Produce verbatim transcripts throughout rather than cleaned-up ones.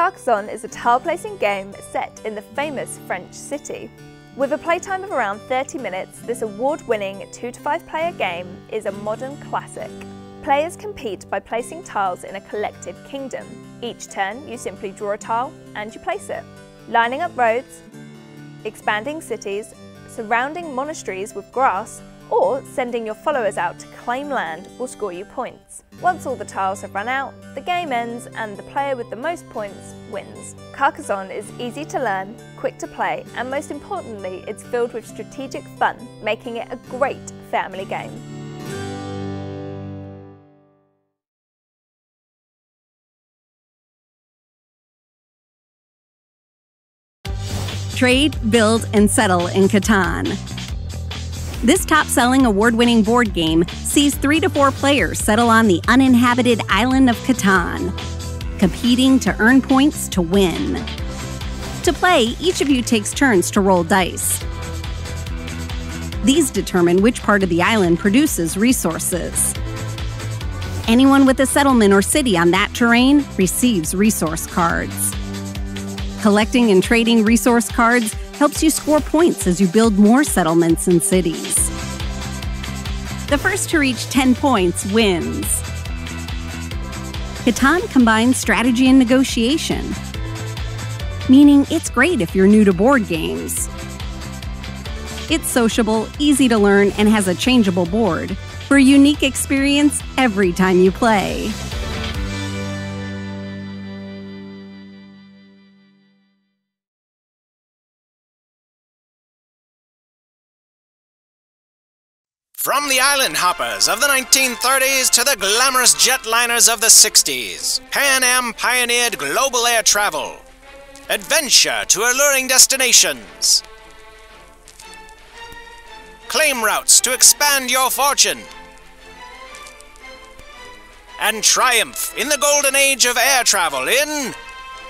Carcassonne is a tile-placing game set in the famous French city. With a playtime of around thirty minutes, this award-winning two to five player game is a modern classic. Players compete by placing tiles in a collective kingdom. Each turn, you simply draw a tile and you place it. Lining up roads, expanding cities, surrounding monasteries with grass, or sending your followers out to claim land will score you points. Once all the tiles have run out, the game ends and the player with the most points wins. Carcassonne is easy to learn, quick to play, and most importantly, it's filled with strategic fun, making it a great family game. Trade, build, and settle in Catan. This top-selling, award-winning board game sees three to four players settle on the uninhabited island of Catan, competing to earn points to win. To play, each of you takes turns to roll dice. These determine which part of the island produces resources. Anyone with a settlement or city on that terrain receives resource cards. Collecting and trading resource cards helps you score points as you build more settlements and cities. The first to reach ten points wins. Catan combines strategy and negotiation, meaning it's great if you're new to board games. It's sociable, easy to learn, and has a changeable board for a unique experience every time you play. From the island hoppers of the nineteen thirties to the glamorous jetliners of the sixties, Pan Am pioneered global air travel. Adventure to alluring destinations. Claim routes to expand your fortune. And triumph in the golden age of air travel in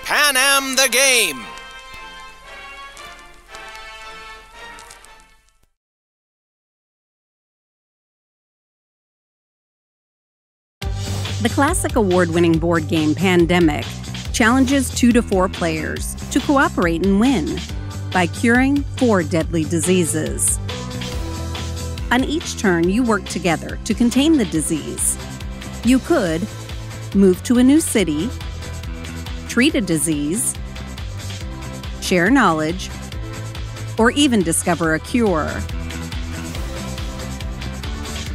Pan Am the Game. The classic award-winning board game Pandemic challenges two to four players to cooperate and win by curing four deadly diseases. On each turn, you work together to contain the disease. You could move to a new city, treat a disease, share knowledge, or even discover a cure.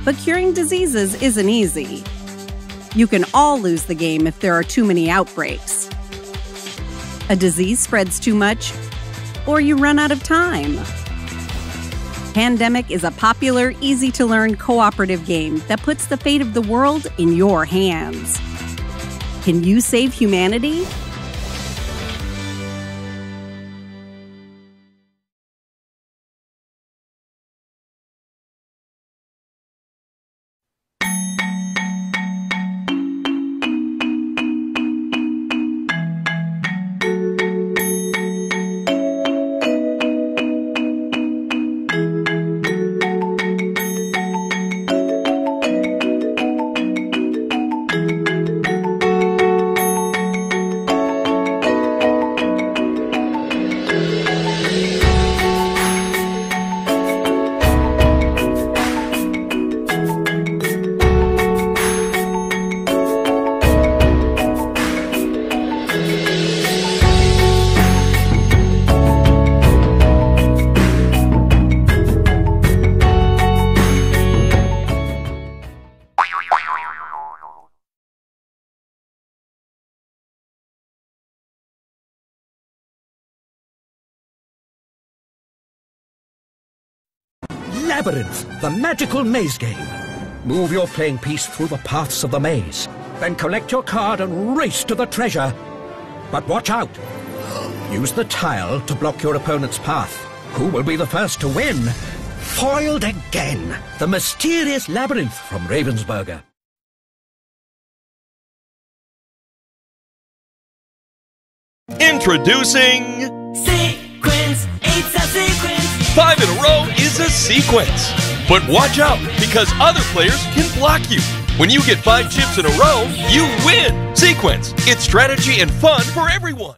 But curing diseases isn't easy. You can all lose the game if there are too many outbreaks, a disease spreads too much, or you run out of time. Pandemic is a popular, easy-to-learn cooperative game that puts the fate of the world in your hands. Can you save humanity? Labyrinth, the magical maze game. Move your playing piece through the paths of the maze, then collect your card and race to the treasure. But watch out! Use the tile to block your opponent's path. Who will be the first to win? Foiled again! The mysterious Labyrinth from Ravensburger. Introducing... Sequence! It's a sequence! Five in a row is a sequence. But watch out, because other players can block you. When you get five chips in a row, you win. Sequence, it's strategy and fun for everyone.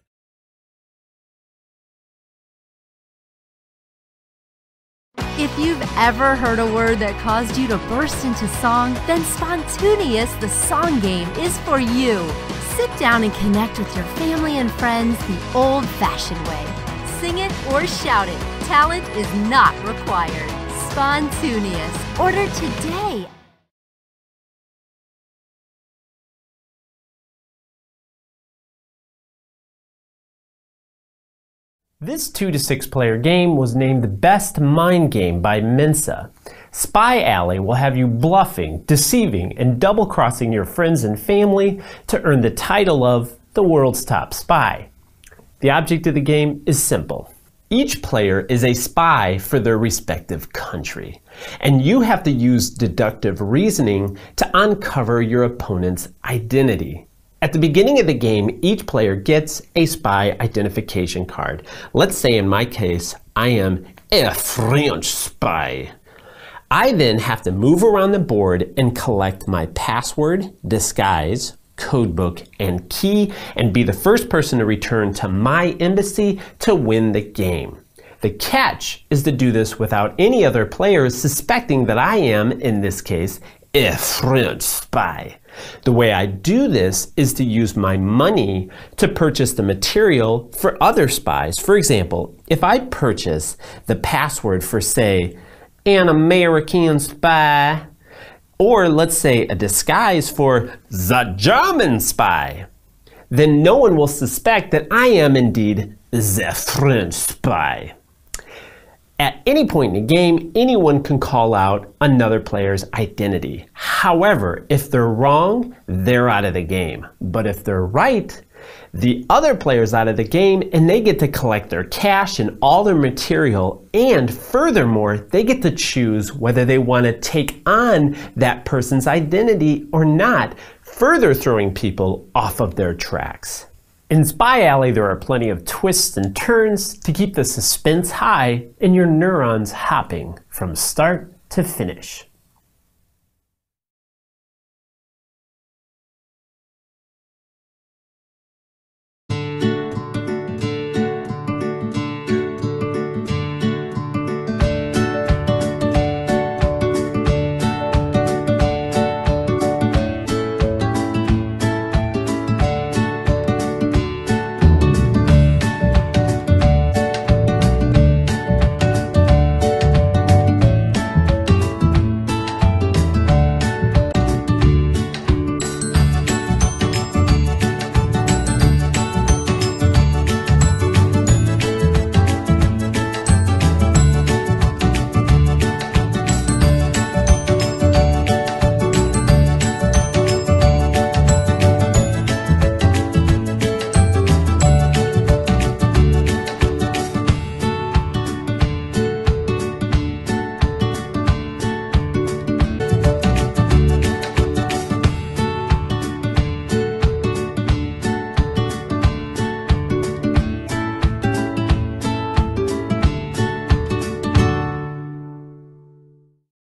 If you've ever heard a word that caused you to burst into song, then Spontaneous, the song game, is for you. Sit down and connect with your family and friends the old-fashioned way. Sing it or shout it. Talent is not required. Spontaneous. Order today. This two to six player game was named the best mind game by Mensa. Spy Alley will have you bluffing, deceiving, and double-crossing your friends and family to earn the title of the world's top spy. The object of the game is simple. Each player is a spy for their respective country, and you have to use deductive reasoning to uncover your opponent's identity. At the beginning of the game, each player gets a spy identification card. Let's say in my case, I am a French spy. I then have to move around the board and collect my password, disguise, codebook, and key, and be the first person to return to my embassy to win the game. The catch is to do this without any other players suspecting that I am, in this case, a French spy. The way I do this is to use my money to purchase the material for other spies. For example, if I purchase the password for, say, an American spy, or let's say a disguise for the German spy, then no one will suspect that I am indeed the French spy. At any point in the game, anyone can call out another player's identity. However, if they're wrong, they're out of the game. But if they're right, the other player's out of the game and they get to collect their cash and all their material, and furthermore, they get to choose whether they want to take on that person's identity or not, further throwing people off of their tracks. In Spy Alley, there are plenty of twists and turns to keep the suspense high and your neurons hopping from start to finish.